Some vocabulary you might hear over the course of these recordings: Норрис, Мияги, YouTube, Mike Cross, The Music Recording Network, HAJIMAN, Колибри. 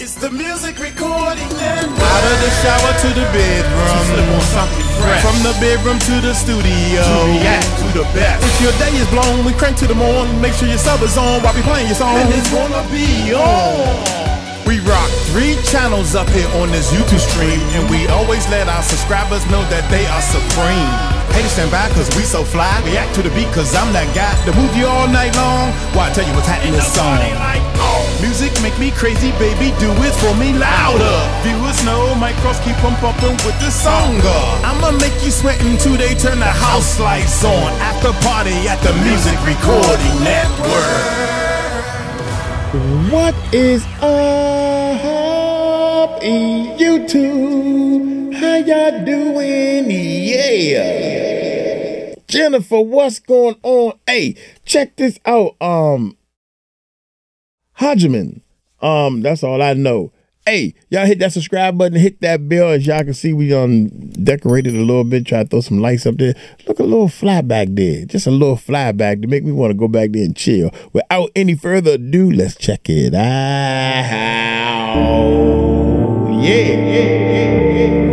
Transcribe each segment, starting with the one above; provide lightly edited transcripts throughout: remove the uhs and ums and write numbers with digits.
It's the music recording network. Out of the shower to the bedroom, from the bedroom to the studio, to the best. If your day is blown, we crank to the morn. Make sure your sub is on while we playing your song. And it's gonna be on. We rock 3 channels up here on this YouTube stream, and we always let our subscribers know that they are supreme. Hey, stand by, cause we so fly. React to the beat, cause I'm that guy to move you all night long. Why, I tell you what's hot in this song. Music make me crazy, baby, do it for me louder. Viewers know Mike Cross, keep on bumping with this song. I'ma make you sweat until they turn the house lights on. After party at the Music Recording Network. What is up, YouTube? How y'all doing? Yeah. Jennifer, what's going on? Hey, check this out. HAJIMAN. That's all I know. Hey, y'all hit that subscribe button, hit that bell. As y'all can see, we decorated a little bit, try to throw some lights up there. Look, a little fly back there. Just a little fly back to make me want to go back there and chill. Without any further ado, let's check it out. Yeah.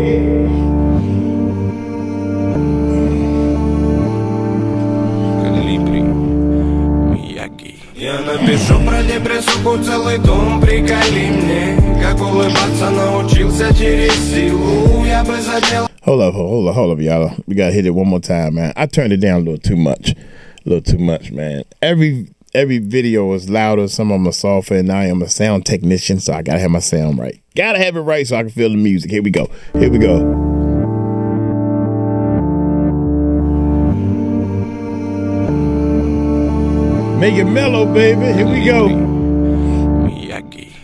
Я напишу про депрессуху целый том, приколи мне, как улыбаться научился через силу, я бы задел. Hold up, y'all. We gotta hit it one more time, man. I turned it down a little too much. Man. Every video is louder, some of them are softer, and I am a sound technician, so I gotta have my sound right. Gotta have it right so I can feel the music. Here we go. Make it mellow, baby. Here we go.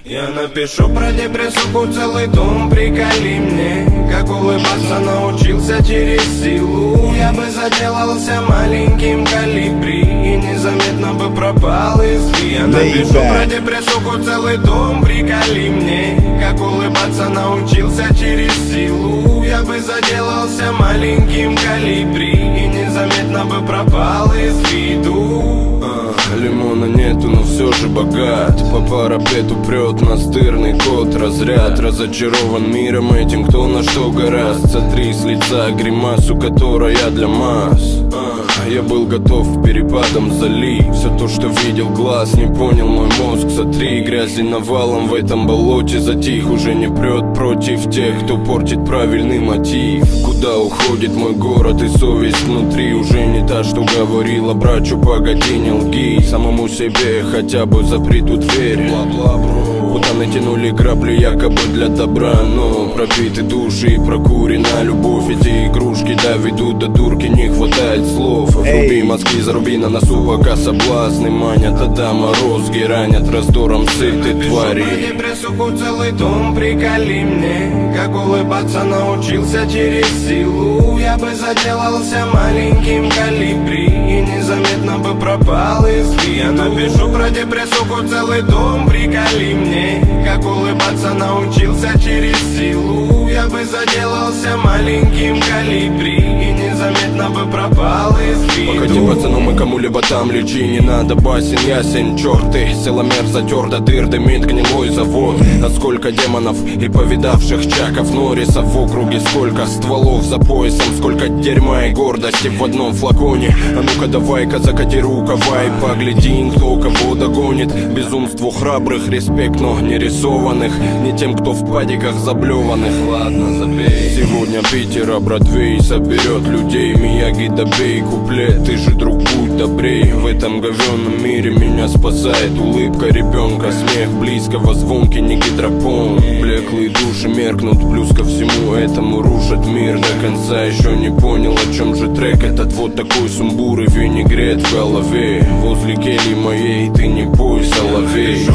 Я напишу про депрессуху целый том, приколи мне, как улыбаться научился через силу. Я бы заделался маленьким колибри и незаметно бы пропал из виду. Я напишу про депрессуху целый том, приколи мне, как улыбаться научился через силу. Я бы заделался маленьким колибри и незаметно бы пропал из виду. Лимона нету, но все же богат. По парапету прет настырный кот. Разряд разочарован миром этим, кто на что горазд. Сотри с лица гримасу, которая для масс. Я был готов перепадом залить. Все то, что видел глаз, не понял мой мозг. Сотри грязи навалом в этом болоте. Затих, уже не прет против тех, кто портит правильный мотив. Куда уходит мой город и совесть внутри? Уже не та, что говорила брачу, погоди, не лги самому себе, хотя бы запри ту дверь. Куда натянули грабли якобы для добра, но пробиты души и прокурена любовь. Эти игрушки доведут до дурки, не хватает слов. Вруби мозги, заруби на носу, пока соблазны манят. Отдам морозги ранят раздором сыты твари. Напишу про депрессуху целый том, приколи мне, как улыбаться научился через силу. Я бы заделался маленьким колибри и незаметно бы пропал из виду. Я напишу про депрессуху целый том, приколи мне, как улыбаться научился через силу. Я бы заделался маленьким колибри и незаметно бы пропал из виду. Погоди, пацану, мы кому-либо там лечи не надо. Басен ясен, черты, силомер затер до дыр. Дымит гнилой завод. А сколько демонов и повидавших чаков Норриса в округе, сколько стволов за поясом, сколько дерьма и гордости в одном флаконе. А ну-ка давай-ка закати рукава и погляди, кто кого догонит. Безумству храбрых, респект, но не рисованных, не тем, кто в падиках заблеванных. Ладно, забей. Сегодня Питера Бродвей соберет людей. Мияги, добей куплет, ты же, друг, будь добрей. В этом говенном мире меня спасает улыбка ребенка, смех близкого, звонкий не гидропон. Блеклые души меркнут, плюс ко всему этому рушат мир. До конца еще не понял, о чем же трек этот. Вот такой сумбур и винегрет в голове. Возле кельи моей ты не пой, соловей.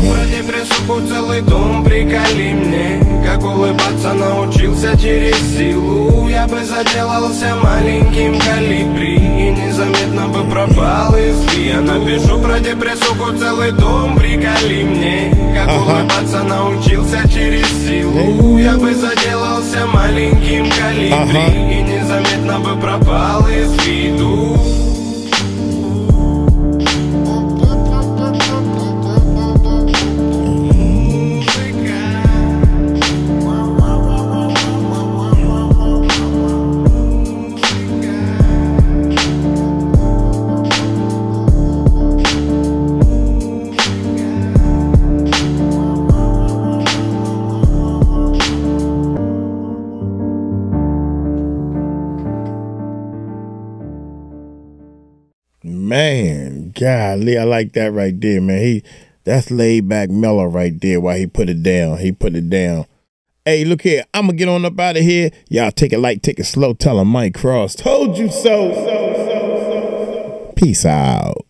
Целый дом, приколи мне, как улыбаться научился через силу. Я бы заделался маленьким колибри и незаметно бы пропал из виду. Я напишу про депрессуху целый дом, приколи мне, как улыбаться научился через силу. Я бы заделался маленьким колибри и незаметно бы пропал из виду. Man, golly, I like that right there, man. That's laid back mellow right there while he put it down. He put it down. Hey, look here. I'm going to get on up out of here. Y'all take it light, take it slow. Tell him Mike Cross told you so. Peace out.